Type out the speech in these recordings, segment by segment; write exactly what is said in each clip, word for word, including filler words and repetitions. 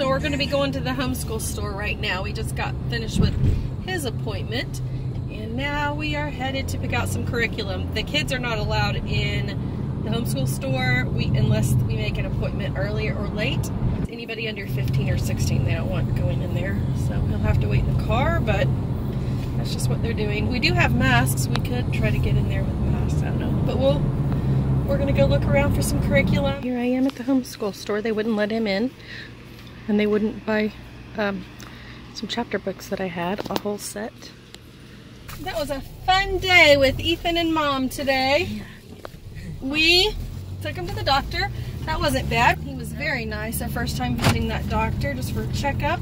So we're going to be going to the homeschool store right now. We just got finished with his appointment, and now we are headed to pick out some curriculum. The kids are not allowed in the homeschool store we, unless we make an appointment early or late. Anybody under fifteen or sixteen, they don't want going in there, so he'll have to wait in the car, but that's just what they're doing. We do have masks. We could try to get in there with masks, I don't know, but we'll we're gonna go look around for some curriculum. Here I am at the homeschool store. They wouldn't let him in, and they wouldn't buy um, some chapter books that I had, a whole set. That was a fun day with Ethan and Mom today. Yeah. We took him to the doctor. That wasn't bad. He was very nice. Our first time visiting that doctor just for a checkup.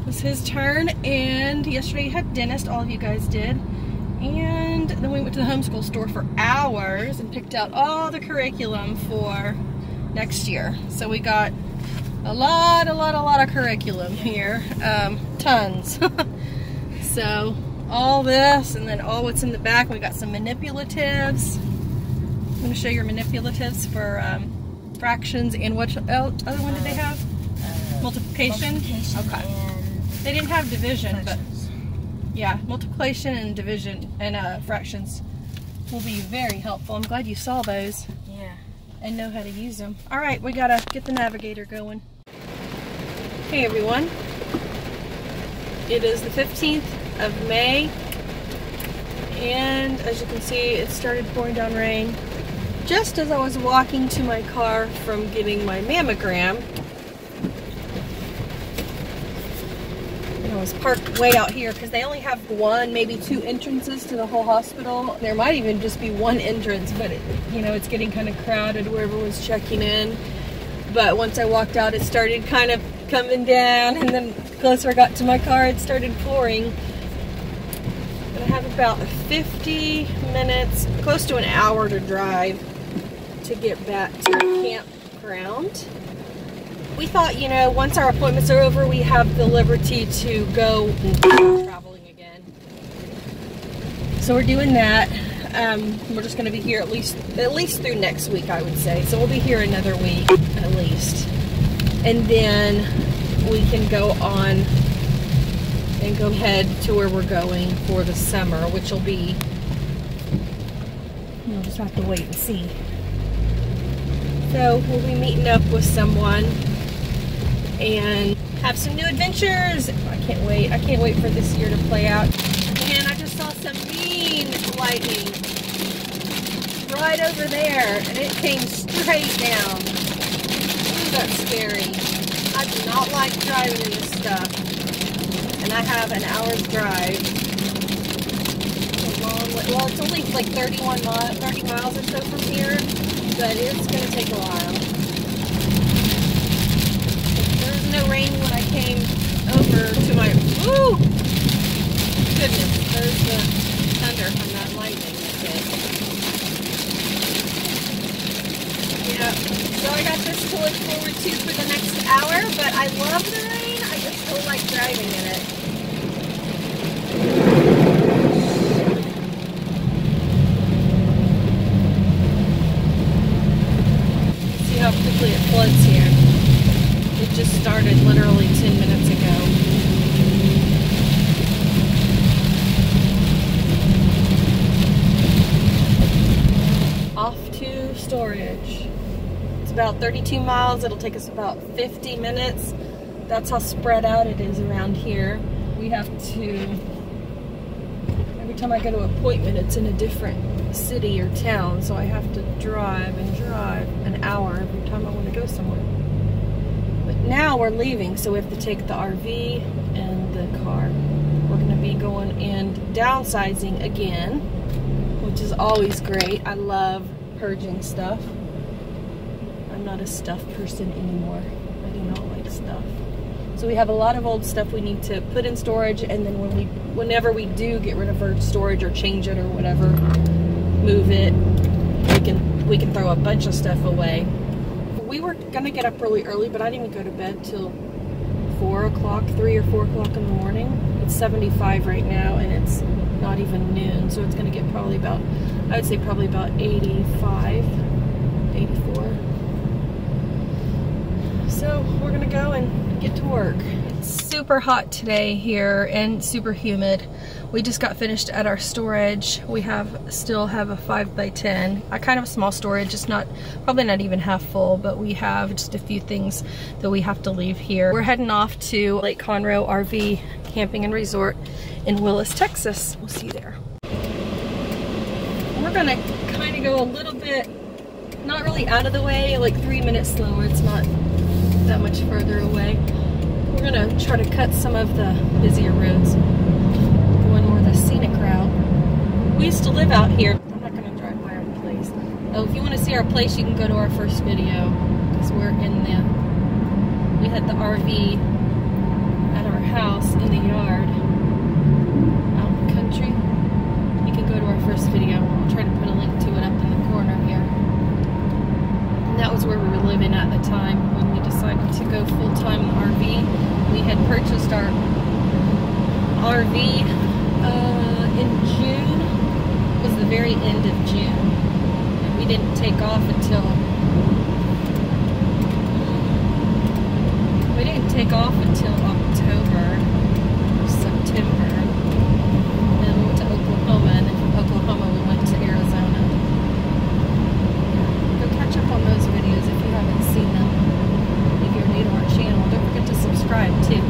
It was his turn, and yesterday you had dentist, all of you guys did. And then we went to the homeschool store for hours and picked out all the curriculum for next year. So we got a lot, a lot, a lot of curriculum here. Um, tons. So all this, and then all what's in the back. We got some manipulatives. I'm going to show your manipulatives for um, fractions and what else? Other one did they have? Uh, multiplication? multiplication? Okay. They didn't have division, but yeah, multiplication and division and uh, fractions will be very helpful. I'm glad you saw those. Yeah. And know how to use them. All right, we gotta get the navigator going. Hey everyone. It is the fifteenth of May, and as you can see, it started pouring down rain just as I was walking to my car from getting my mammogram. I was parked way out here because they only have one, maybe two entrances to the whole hospital. There might even just be one entrance, but it, you know, it's getting kind of crowded where everyone's checking in. But once I walked out, it started kind of coming down, and then the closer I got to my car, it started pouring. And I have about fifty minutes, close to an hour to drive to get back to the campground. We thought, you know, once our appointments are over, we have the liberty to go and traveling again. So we're doing that. Um, we're just going to be here at least at least through next week, I would say. So we'll be here another week at least, and then we can go on and go head to where we're going for the summer, which will be. We'll just have to wait and see. So we'll be meeting up with someone and have some new adventures. I can't wait. I can't wait for this year to play out. And I just saw some mean lightning right over there, and it came straight down. Ooh, that's scary. I do not like driving in this stuff, and I have an hour's drive. It's a long way. Well, it's only like thirty-one miles, thirty miles or so from here, but it's going to take a while. No rain when I came over to my. Woo! Goodness, there's the thunder from that lightning. Yeah, so I got this to look forward to for the next hour, but I love the rain. I just don't like driving in it. See how quickly it floods here. It just started literally ten minutes ago. Off to storage. It's about thirty-two miles. It'll take us about fifty minutes. That's how spread out it is around here. We have to, every time I go to an appointment, it's in a different city or town, so I have to drive and drive an hour every time I want to go somewhere. Now we're leaving, so we have to take the R V and the car. We're going to be going and downsizing again, which is always great. I love purging stuff. I'm not a stuff person anymore. I do not like stuff. So we have a lot of old stuff we need to put in storage, and then when we, whenever we do get rid of our storage or change it or whatever, move it, we can, we can throw a bunch of stuff away. We were going to get up really early, but I didn't even go to bed till four o'clock, three or four o'clock in the morning. It's seventy-five right now, and it's not even noon, so it's going to get probably about, I would say probably about eighty-five, eighty-four. So we're going to go and get to work. It's super hot today here and super humid. We just got finished at our storage. We have still have a five by ten, a kind of small storage. It's not, probably not even half full, but we have just a few things that we have to leave here. We're heading off to Lake Conroe R V Camping and Resort in Willis, Texas. We'll see you there. We're gonna kind of go a little bit, not really out of the way, like three minutes slower. It's not that much further away. We're gonna try to cut some of the busier roads. Scenic route. We used to live out here. I'm not going to drive by our place. Oh, if you want to see our place, you can go to our first video, because we're in the, we had the R V at our house in the yard out in the country. You can go to our first video. I'll try to put a link to it up in the corner here. And that was where we were living at the time when we decided to go full-time in the R V. We had purchased our R V Uh, in June. It was the very end of June, and we didn't take off until we didn't take off until October or September, and then we went to Oklahoma, and then from Oklahoma we went to Arizona. Go catch up on those videos if you haven't seen them. If you're new to our channel, don't forget to subscribe too.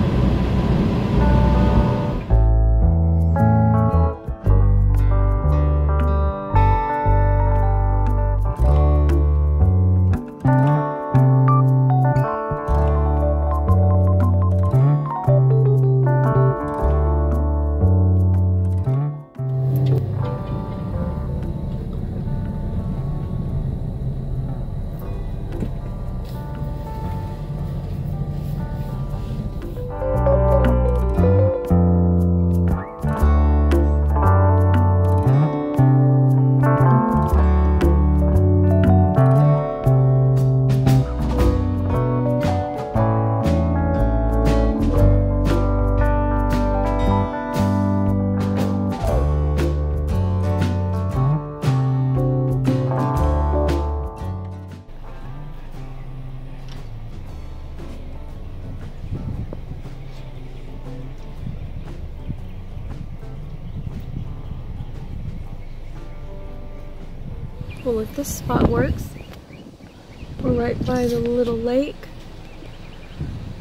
Well, if this spot works, we're right by the little lake.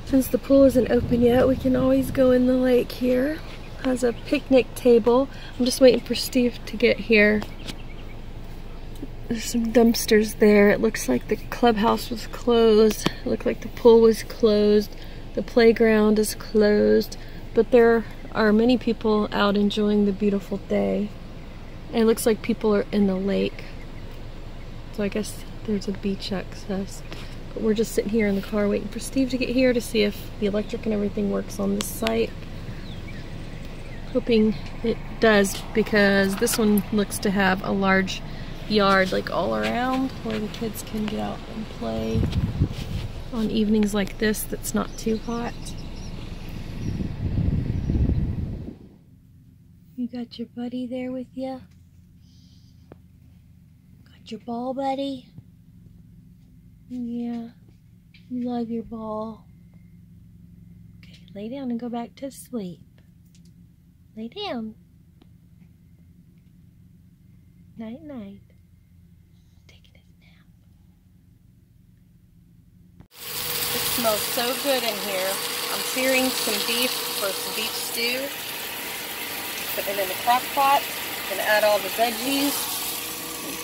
Since the pool isn't open yet, we can always go in the lake here. It has a picnic table. I'm just waiting for Steve to get here. There's some dumpsters there. It looks like the clubhouse was closed. It looked like the pool was closed. The playground is closed. But there are many people out enjoying the beautiful day. And it looks like people are in the lake. So I guess there's a beach access, but we're just sitting here in the car waiting for Steve to get here to see if the electric and everything works on this site. Hoping it does, because this one looks to have a large yard like all around where the kids can get out and play on evenings like this that's not too hot. You got your buddy there with you? Your ball, buddy? Yeah, you love your ball. Okay, lay down and go back to sleep. Lay down. Night night. Taking a nap. It smells so good in here. I'm searing some beef for some beef stew. Put it in the crock pot. Gonna add all the veggies.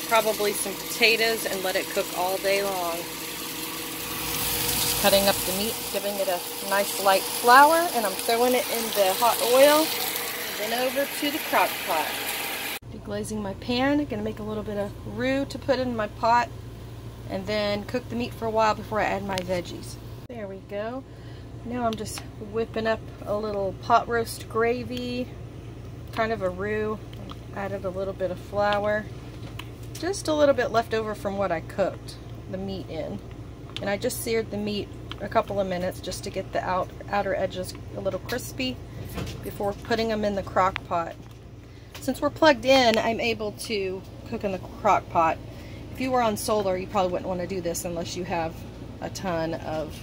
Probably some potatoes, and let it cook all day long. Just cutting up the meat, giving it a nice light flour, and I'm throwing it in the hot oil, then over to the crock pot. Deglazing my pan, gonna make a little bit of roux to put in my pot, and then cook the meat for a while before I add my veggies. There we go. Now I'm just whipping up a little pot roast gravy, kind of a roux. Added a little bit of flour. Just a little bit left over from what I cooked the meat in, and I just seared the meat a couple of minutes just to get the out, outer edges a little crispy before putting them in the crock pot. Since we're plugged in, I'm able to cook in the crock pot. If you were on solar, you probably wouldn't want to do this unless you have a ton of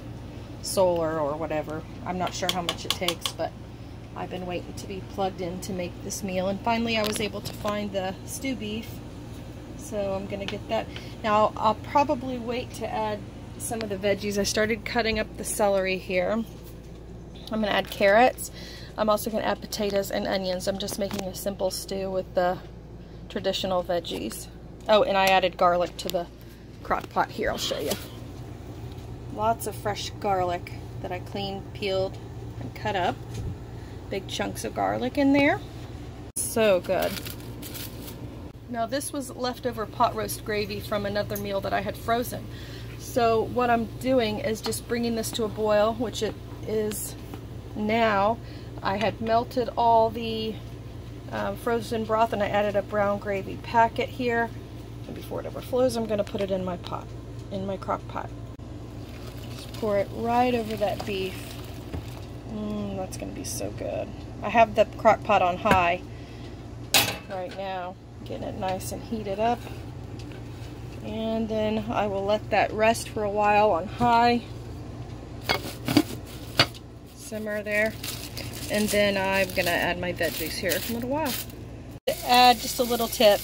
solar or whatever. I'm not sure how much it takes, but I've been waiting to be plugged in to make this meal. And finally I was able to find the stew beef, so I'm gonna get that. Now I'll probably wait to add some of the veggies. I started cutting up the celery here. I'm gonna add carrots. I'm also gonna add potatoes and onions. I'm just making a simple stew with the traditional veggies. Oh, and I added garlic to the crock pot here. I'll show you. Lots of fresh garlic that I cleaned, peeled, and cut up. Big chunks of garlic in there. So good. Now this was leftover pot roast gravy from another meal that I had frozen. So what I'm doing is just bringing this to a boil, which it is now. I had melted all the uh, frozen broth and I added a brown gravy packet here. And before it overflows, I'm gonna put it in my pot, in my crock pot. Just pour it right over that beef. Mmm, that's going to be so good. I have the crock pot on high right now, getting it nice and heated up. And then I will let that rest for a while on high. Simmer there. And then I'm going to add my veggies here in a little while. Add just a little tip.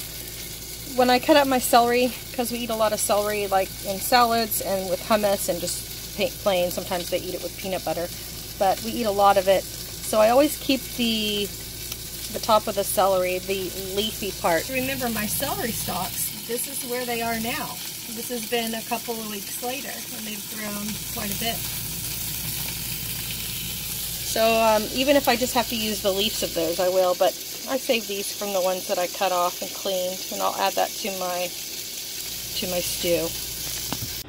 When I cut up my celery, because we eat a lot of celery like in salads and with hummus and just plain, sometimes they eat it with peanut butter. But we eat a lot of it, so I always keep the the top of the celery, the leafy part. Remember my celery stalks, this is where they are now. This has been a couple of weeks later, and they've grown quite a bit. So um, even if I just have to use the leaves of those, I will, but I save these from the ones that I cut off and cleaned, and I'll add that to my, to my stew.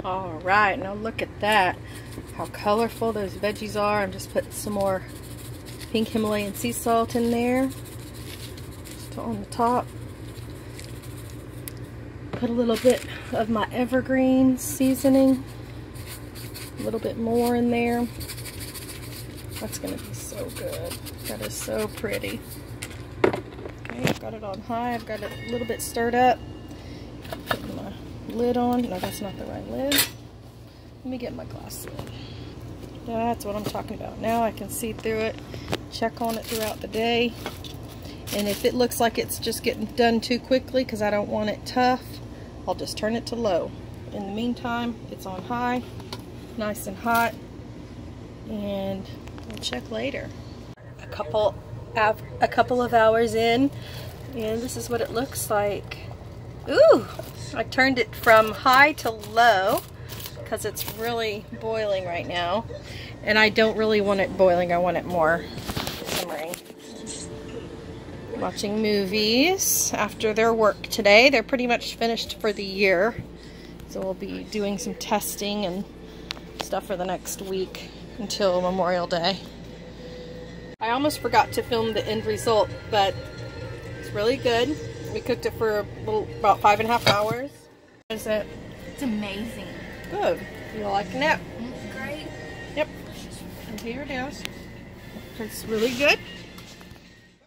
All right, now look at that. How colorful those veggies are. I'm just putting some more pink Himalayan sea salt in there. Just on the top. Put a little bit of my evergreen seasoning. A little bit more in there. That's gonna be so good. That is so pretty. Okay, I've got it on high. I've got it a little bit stirred up. Put my lid on. No, that's not the right lid. Let me get my glass lid. That's what I'm talking about. Now I can see through it, check on it throughout the day. And if it looks like it's just getting done too quickly because I don't want it tough, I'll just turn it to low. In the meantime, it's on high, nice and hot, and we'll check later. A couple, a couple of hours in, and this is what it looks like. Ooh, I turned it from high to low, because it's really boiling right now, and I don't really want it boiling. I want it more simmering. Watching movies after their work today. They're pretty much finished for the year, so we'll be doing some testing and stuff for the next week until Memorial Day. I almost forgot to film the end result, but it's really good. We cooked it for a little, about five and a half hours. What is it? It's amazing. Good. You're liking it? It's great. Yep. And here it is. It's really good.